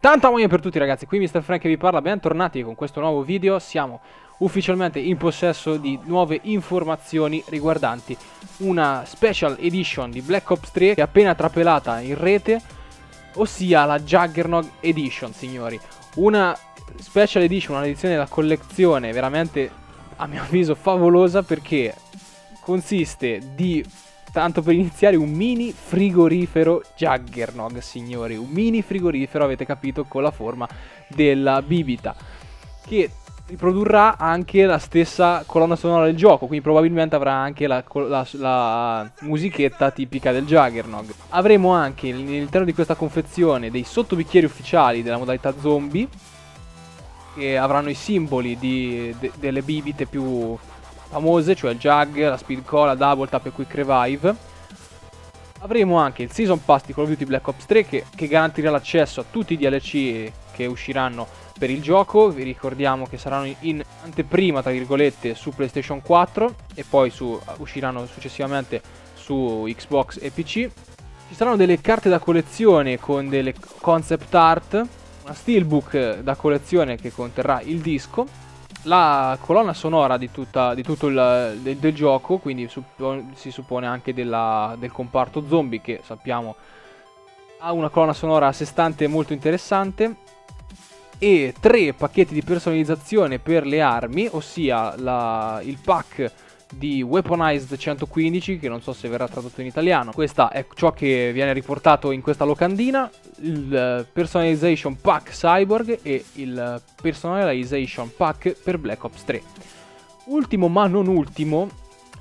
Tanta voglia per tutti ragazzi, qui Mr. Frank che vi parla, bentornati con questo nuovo video. Siamo ufficialmente in possesso di nuove informazioni riguardanti una special edition di Black Ops 3 che è appena trapelata in rete, ossia la Juggernog Edition, signori. Una special edition, un'edizione della collezione veramente, a mio avviso, favolosa, perché consiste di, tanto per iniziare, un mini frigorifero Juggernog, signori. Un mini frigorifero, avete capito, con la forma della bibita, che riprodurrà anche la stessa colonna sonora del gioco, quindi probabilmente avrà anche la musichetta tipica del Juggernog. Avremo anche all'interno di questa confezione dei sottobicchieri ufficiali della modalità zombie, che avranno i simboli delle bibite più famose, cioè il Jug, la Speed Cola, la Double Tap e Quick Revive. Avremo anche il Season Pass di Call of Duty Black Ops 3 che garantirà l'accesso a tutti i DLC che usciranno per il gioco. Vi ricordiamo che saranno in anteprima, tra virgolette, su PlayStation 4 e poi usciranno successivamente su Xbox e PC. Ci saranno delle carte da collezione con delle concept art, una steelbook da collezione che conterrà il disco, la colonna sonora di tutto il gioco, quindi si suppone anche del comparto zombie, che sappiamo ha una colonna sonora a sé stante molto interessante, e 3 pacchetti di personalizzazione per le armi, ossia il pack di Weaponized 115, che non so se verrà tradotto in italiano. Questa è ciò che viene riportato in questa locandina, il Personalization Pack Cyborg e il Personalization Pack per Black Ops 3. Ultimo ma non ultimo,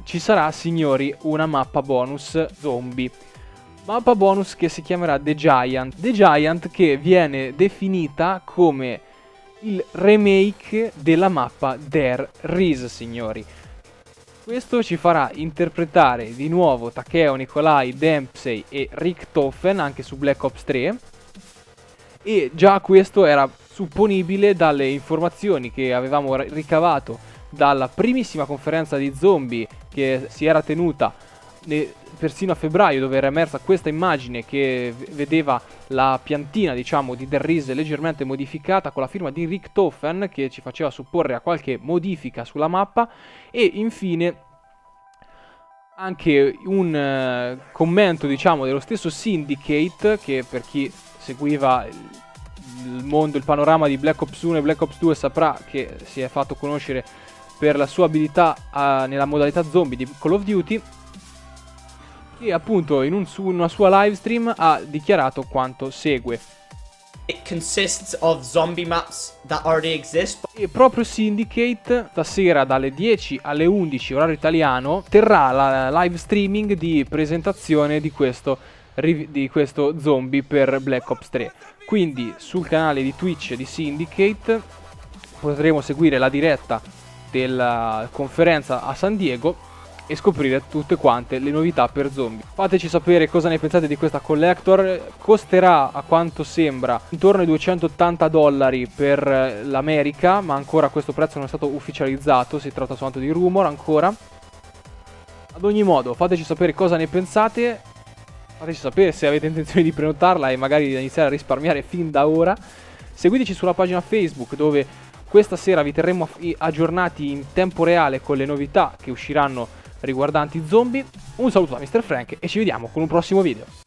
ci sarà, signori, una mappa bonus zombie, mappa bonus che si chiamerà The Giant. The Giant, che viene definita come il remake della mappa Der Riese, signori. Questo ci farà interpretare di nuovo Takeo, Nikolai, Dempsey e Richthofen, anche su Black Ops 3. E già questo era supponibile dalle informazioni che avevamo ricavato dalla primissima conferenza di zombie che si era tenuta persino a febbraio, dove era emersa questa immagine che vedeva la piantina, diciamo, di Der Riese leggermente modificata con la firma di Richthofen, che ci faceva supporre a qualche modifica sulla mappa. E infine anche un commento, diciamo, dello stesso Syndicate, che per chi seguiva il panorama di Black Ops 1 e Black Ops 2 saprà che si è fatto conoscere per la sua abilità nella modalità zombie di Call of Duty, che appunto in una sua live stream ha dichiarato quanto segue. It consists of zombie maps that already exist. E proprio Syndicate stasera dalle 10 alle 11 orario italiano terrà la live streaming di presentazione di questo zombie per Black Ops 3. Quindi sul canale di Twitch di Syndicate potremo seguire la diretta della conferenza a San Diego e scoprire tutte quante le novità per zombie. Fateci sapere cosa ne pensate di questa collector. Costerà, a quanto sembra, intorno ai $280 per l'America, ma ancora questo prezzo non è stato ufficializzato, si tratta soltanto di rumor ancora. Ad ogni modo, fateci sapere cosa ne pensate, fateci sapere se avete intenzione di prenotarla e magari di iniziare a risparmiare fin da ora. Seguiteci sulla pagina Facebook, dove questa sera vi terremo aggiornati in tempo reale con le novità che usciranno riguardanti zombie. Un saluto da Mr. Frank e ci vediamo con un prossimo video.